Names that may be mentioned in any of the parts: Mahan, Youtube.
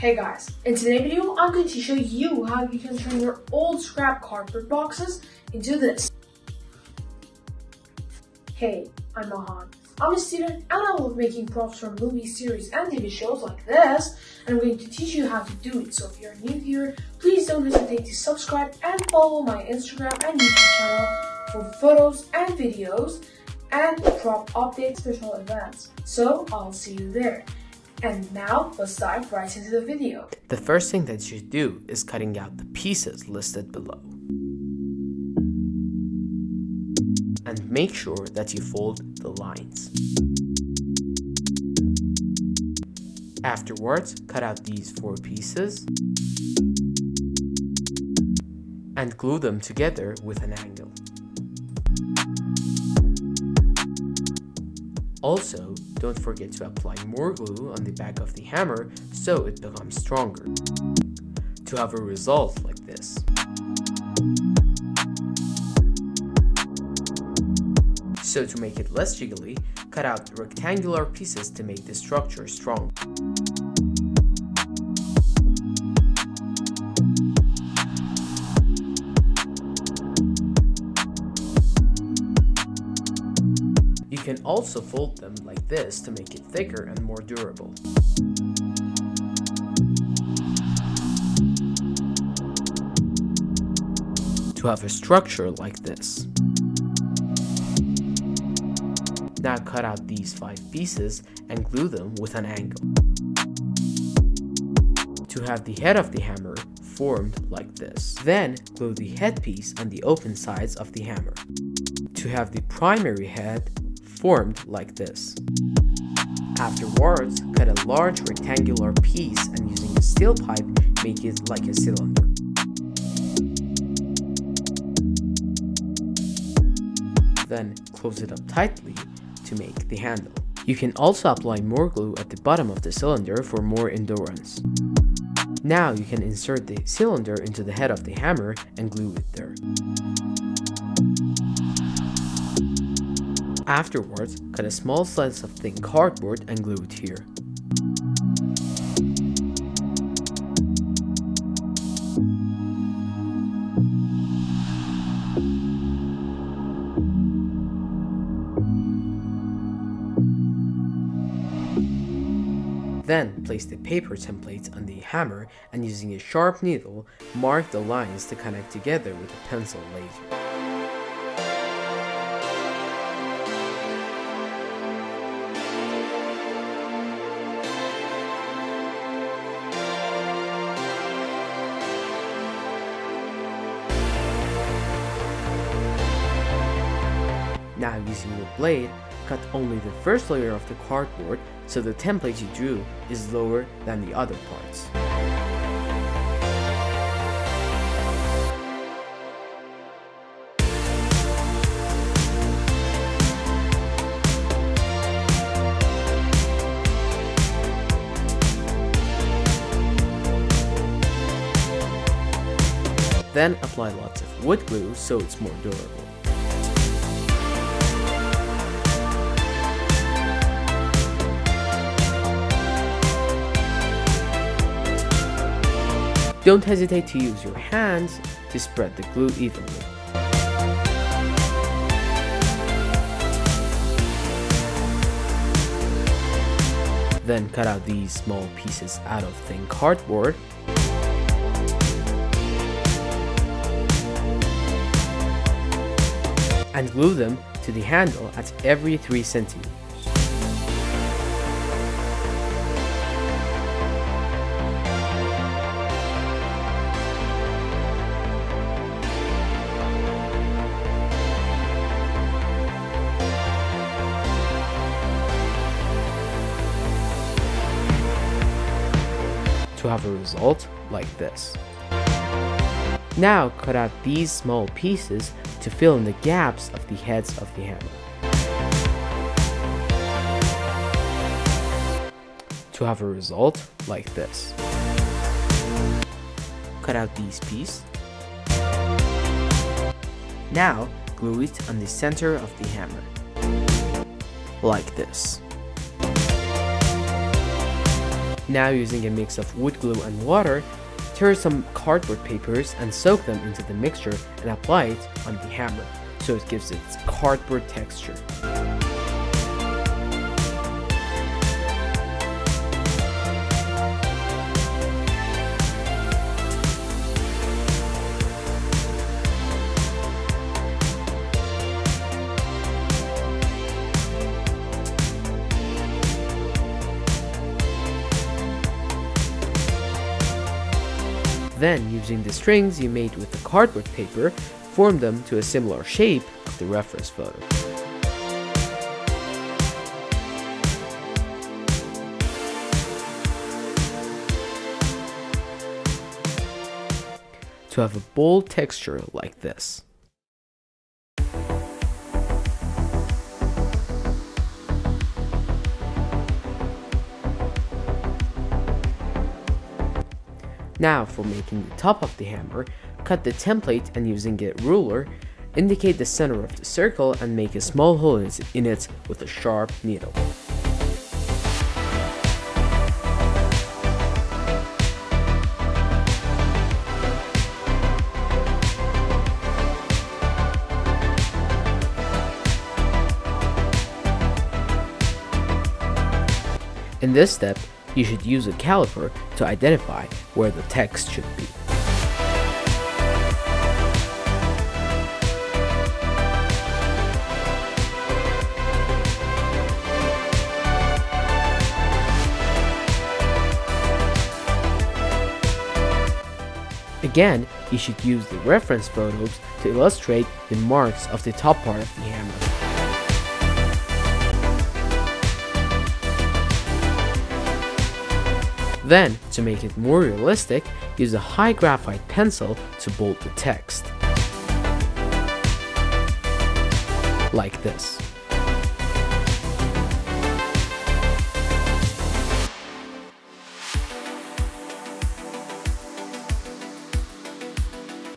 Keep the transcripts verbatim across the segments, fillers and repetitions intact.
Hey guys, in today's video, I'm going to show you how you can turn your old scrap cardboard boxes into this. Hey, I'm Mahan. I'm a student and I love making props from movie series and T V shows like this, and I'm going to teach you how to do it. So if you're new here, please don't hesitate to subscribe and follow my Instagram and YouTube channel for photos and videos and prop updates, special events. So I'll see you there. And now, let's dive right into the video. The first thing that you should do is cutting out the pieces listed below. And make sure that you fold the lines. Afterwards, cut out these four pieces and glue them together with an angle. Also, don't forget to apply more glue on the back of the hammer so it becomes stronger, to have a result like this. So to make it less jiggly, cut out rectangular pieces to make the structure strong. You can also fold them like this to make it thicker and more durable. To have a structure like this. Now cut out these five pieces and glue them with an angle. To have the head of the hammer formed like this. Then glue the headpiece and the open sides of the hammer. To have the primary head formed like this. Afterwards, cut a large rectangular piece and using a steel pipe, make it like a cylinder. Then close it up tightly to make the handle. You can also apply more glue at the bottom of the cylinder for more endurance. Now you can insert the cylinder into the head of the hammer and glue it there. Afterwards, cut a small slice of thin cardboard and glue it here. Then, place the paper template on the hammer and using a sharp needle, mark the lines to connect together with a pencil laser. Now using your blade, cut only the first layer of the cardboard so the template you drew is lower than the other parts. Then apply lots of wood glue so it's more durable. Don't hesitate to use your hands to spread the glue evenly. Then cut out these small pieces out of thin cardboard. And glue them to the handle at every three centimeters. To have a result like this. Now cut out these small pieces to fill in the gaps of the heads of the hammer. To have a result like this. Cut out these pieces. Now glue it on the center of the hammer. Like this. Now using a mix of wood glue and water, tear some cardboard papers and soak them into the mixture and apply it on the hammer so it gives its cardboard texture. Then, using the strings you made with the cardboard paper, form them to a similar shape of the reference photo. To have a bold texture like this. Now, for making the top of the hammer, cut the template and using a ruler, indicate the center of the circle and make a small hole in it with a sharp needle. In this step, you should use a caliper to identify where the text should be. Again, you should use the reference photos to illustrate the marks of the top part of the hammer. Then, to make it more realistic, use a high graphite pencil to bold the text, like this.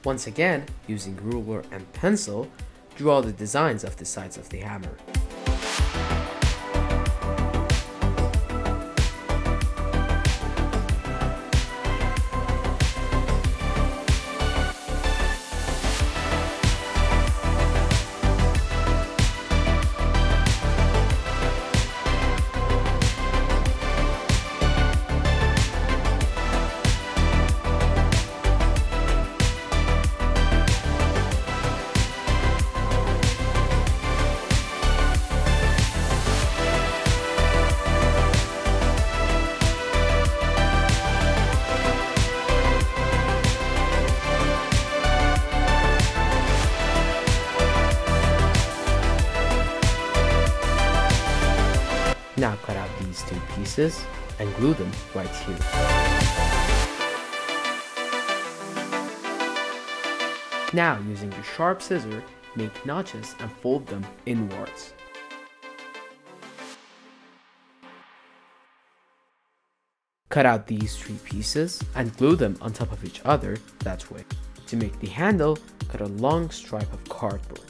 Once again, using ruler and pencil, draw the designs of the sides of the hammer. Now cut out these two pieces and glue them right here. Now, using the sharp scissor, make notches and fold them inwards. Cut out these three pieces and glue them on top of each other that way. To make the handle, cut a long stripe of cardboard.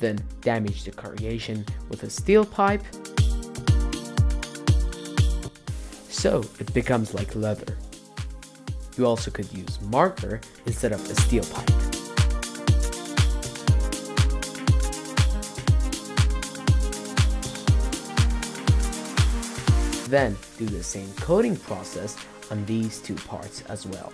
Then damage the corrugation with a steel pipe, so it becomes like leather. You also could use marker instead of a steel pipe. Then do the same coating process on these two parts as well.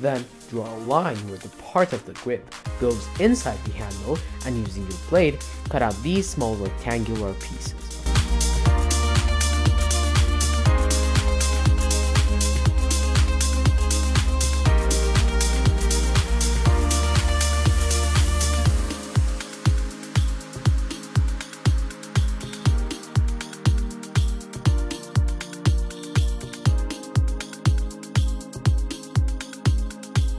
Then, draw a line where the part of the grip goes inside the handle and using your blade, cut out these small rectangular pieces.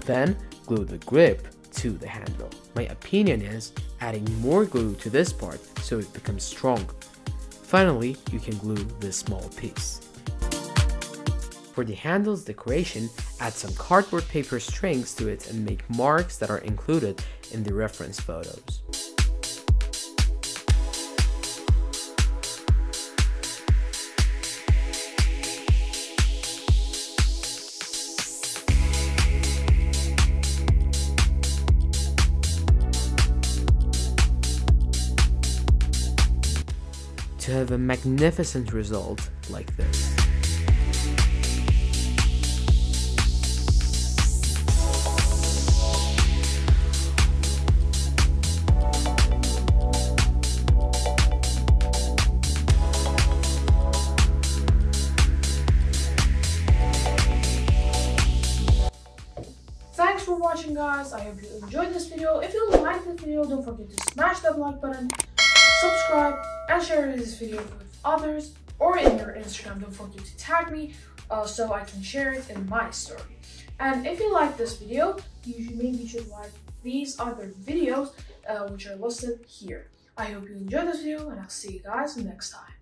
Then, glue the grip to the handle. My opinion is adding more glue to this part so it becomes strong. Finally, you can glue this small piece. For the handle's decoration, add some cardboard paper strings to it and make marks that are included in the reference photos. To have a magnificent result like this. Thanks for watching, guys. I hope you enjoyed this video. If you liked this video, don't forget to smash that like button, subscribe, and share this video with others, or in your Instagram. Don't forget to tag me uh, so I can share it in my story. And if you like this video, you should, maybe you should like these other videos uh, which are listed here. I hope you enjoyed this video, and I'll see you guys next time.